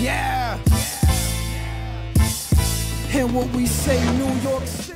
Yeah. And what we say, New York City.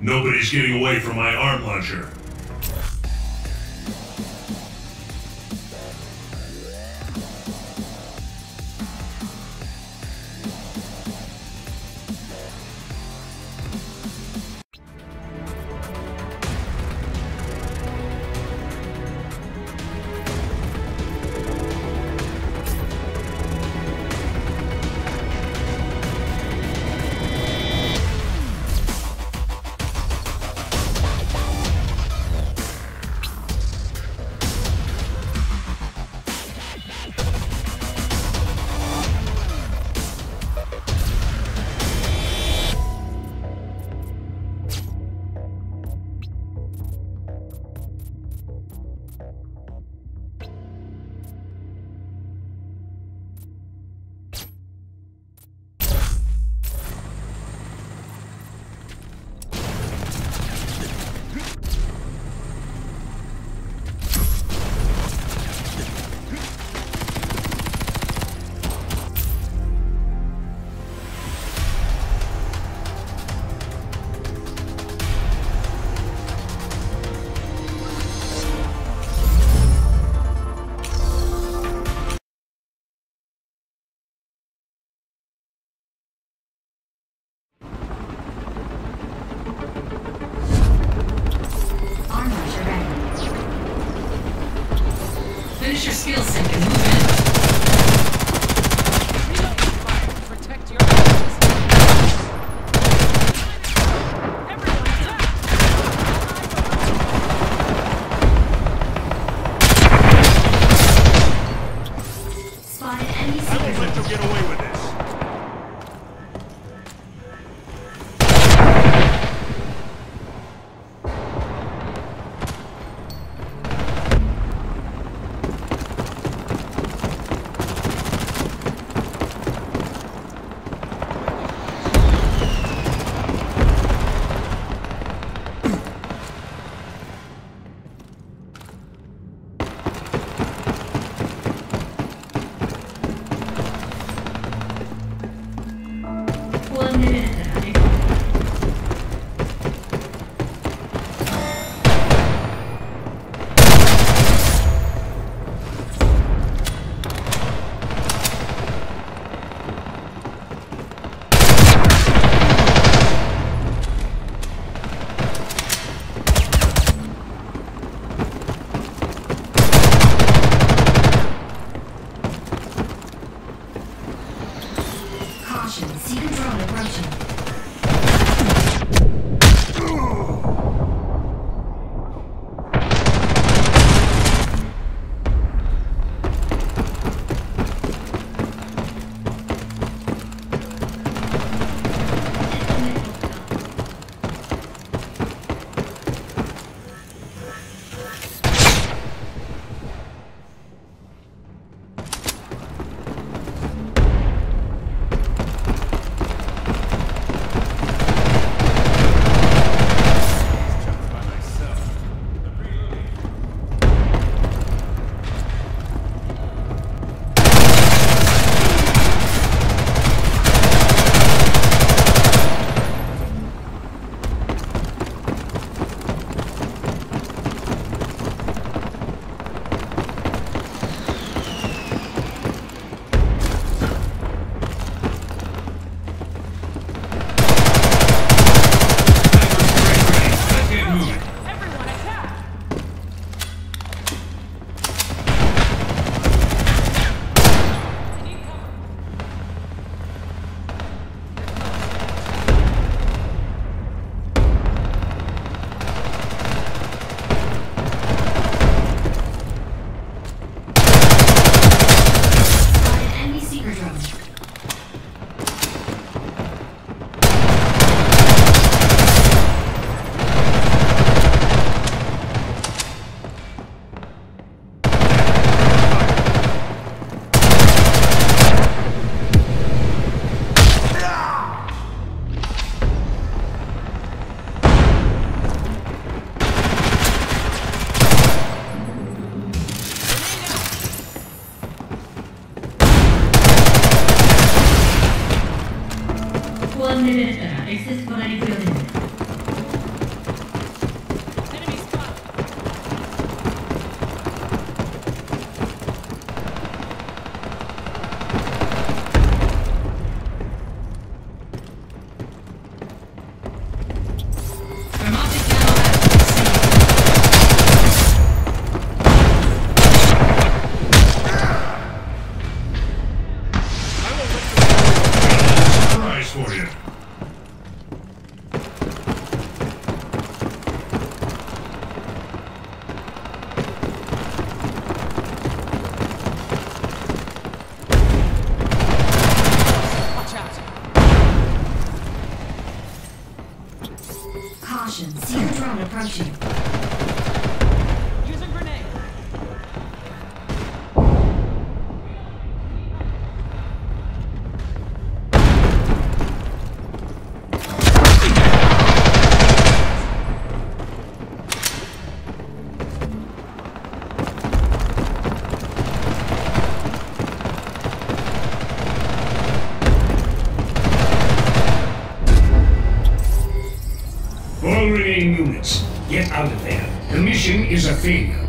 Nobody's getting away from my arm launcher. Finish your skill sync and move in. Reload the fire to protect your enemies. Everyone's up! Spy any secret. I won't let you get away with this. 1 minuteから X4 行くよね。 All remaining units, get out of there. The mission is a failure.